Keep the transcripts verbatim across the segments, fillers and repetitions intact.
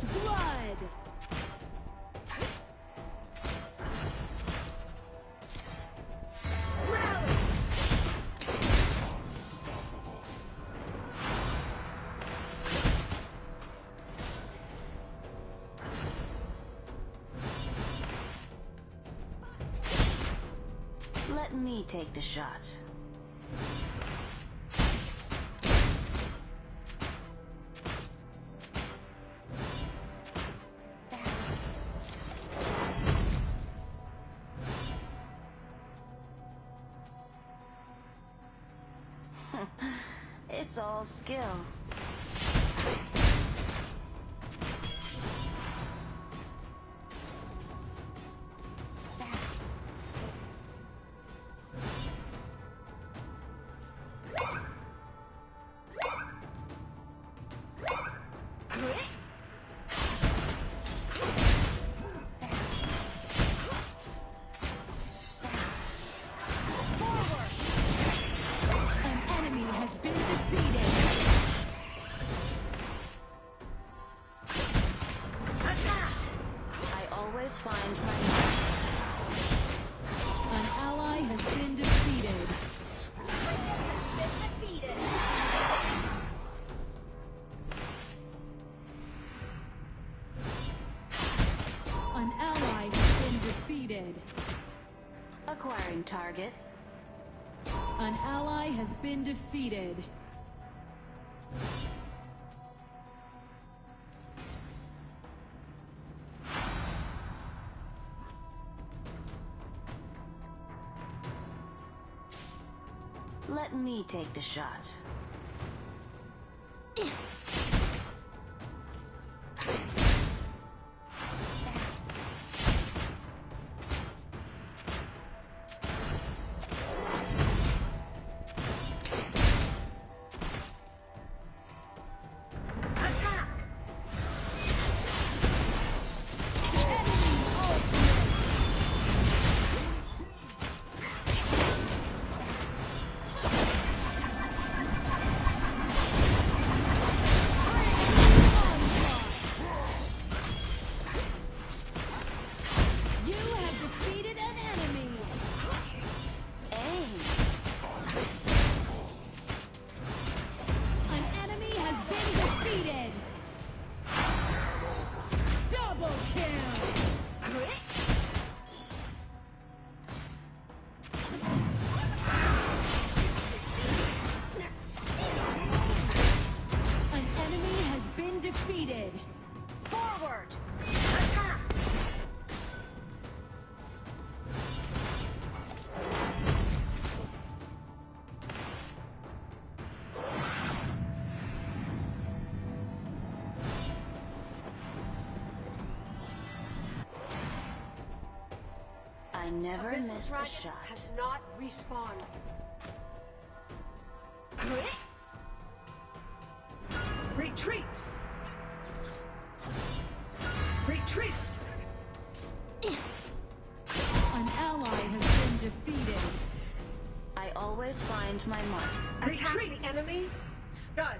First blood. Let me take the shot. It's all skill. Find my mind. An ally has been defeated. Has been defeated. An ally has been defeated. Acquiring target. An ally has been defeated. Let me take the shot. I never miss a shot. Has not respawned. Retreat. Retreat. An ally has been defeated. I always find my mark. Retreat. Attack the enemy. Stud.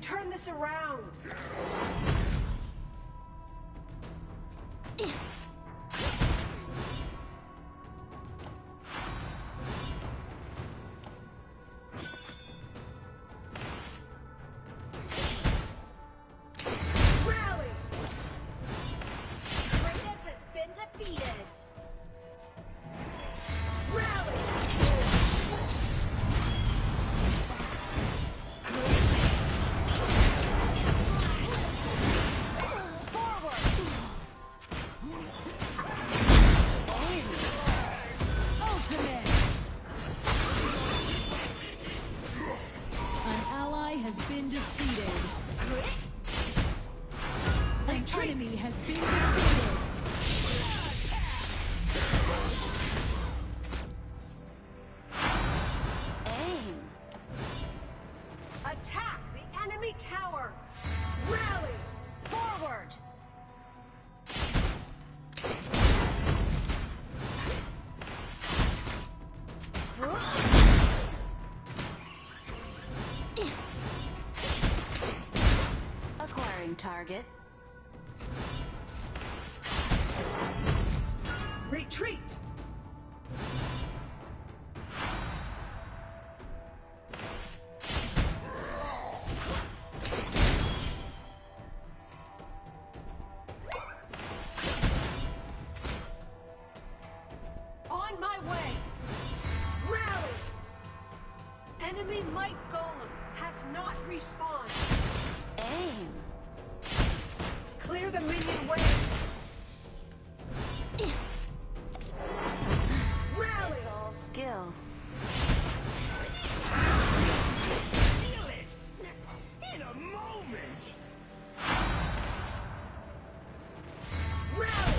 Turn this around. Tower, rally forward. target. Retreat! On my way! Rally! Enemy Might Golem has not respawned. Aim! Clear the minion way! Rally! It's all skill. Steal it! In a moment! Rally!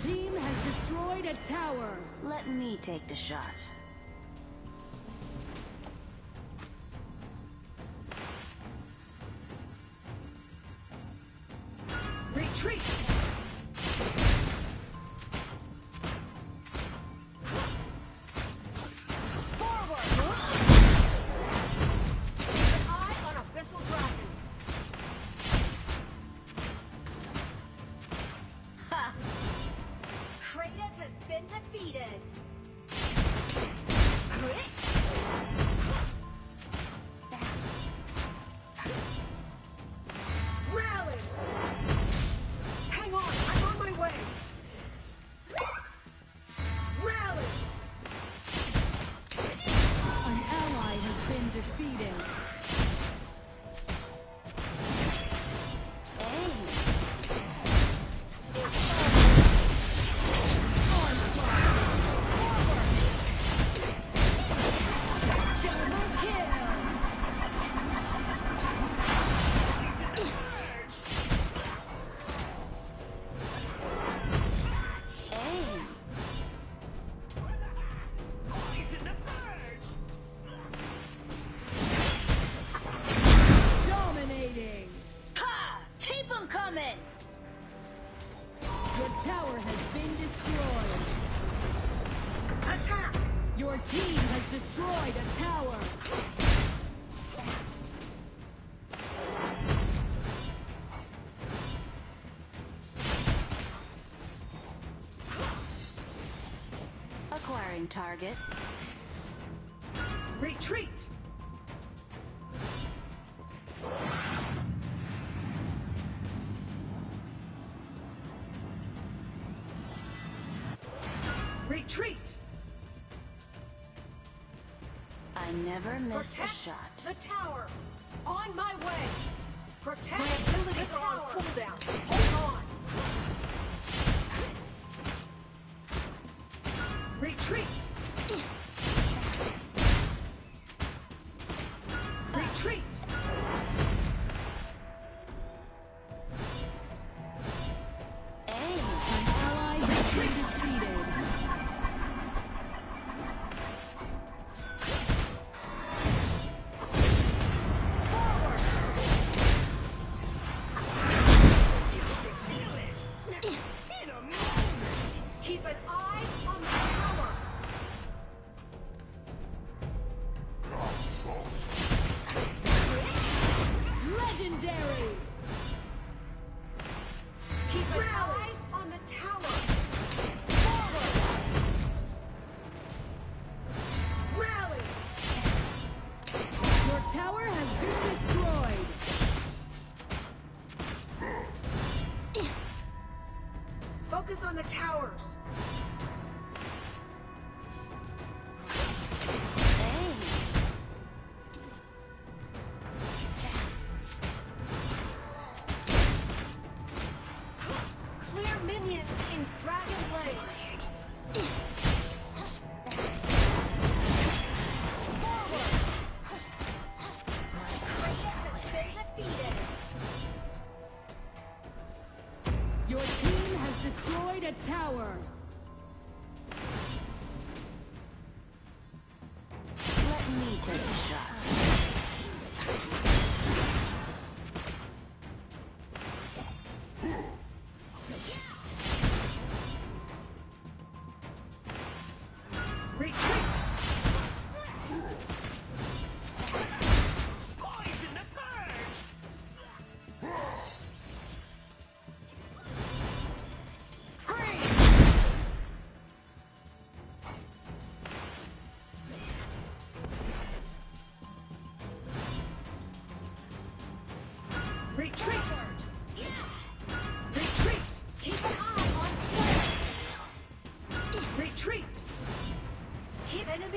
Team has destroyed a tower. Let me take the shot. Retreat! Acquiring target. Retreat! Retreat! I never miss Protect a shot. The tower! On my way! Protect my abilities the tower! Are on cooldown. Hold on! Retreat! Retreat!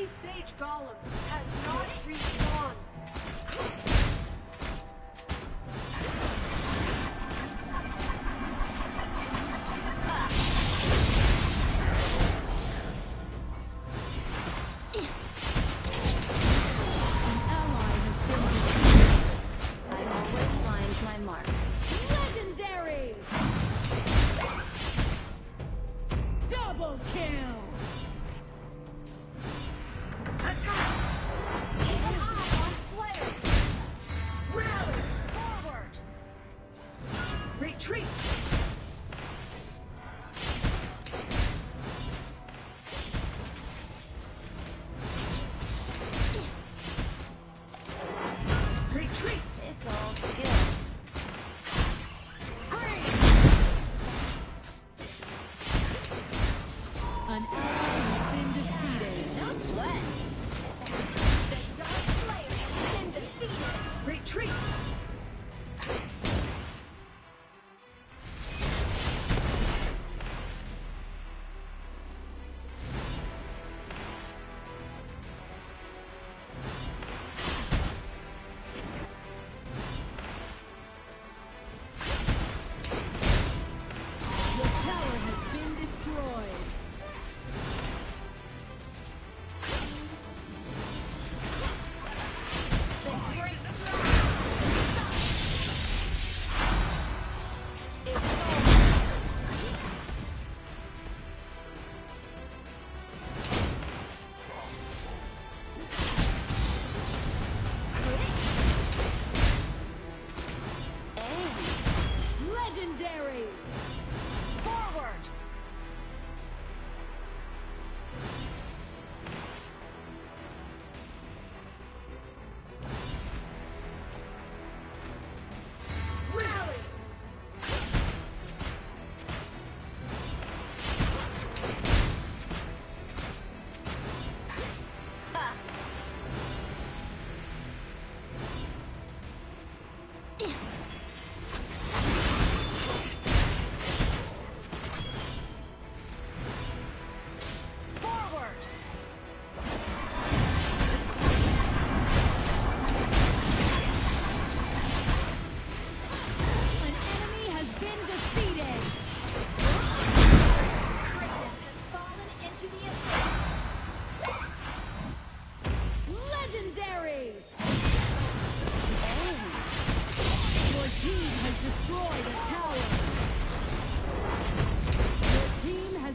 Sage Golem has not respawned. An ally has been defeated. I always find my mark. Legendary! Double kill!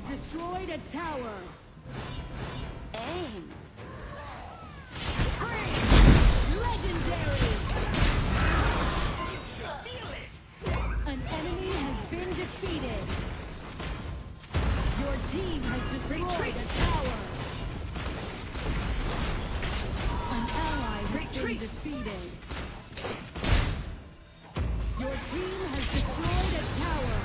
Destroyed a tower. Aim. Praise. Legendary. You should feel it. An enemy has been defeated. Your team has destroyed Retreat. a tower. An ally has Retreat. been defeated. Your team has destroyed a tower.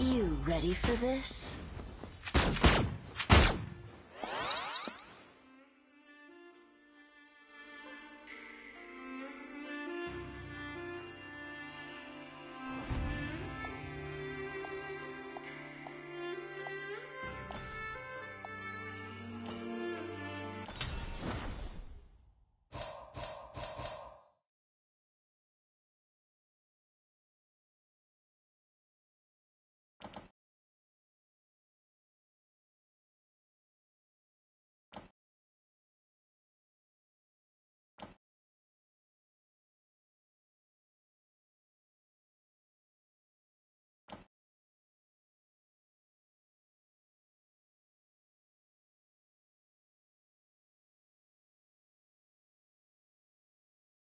You ready for this?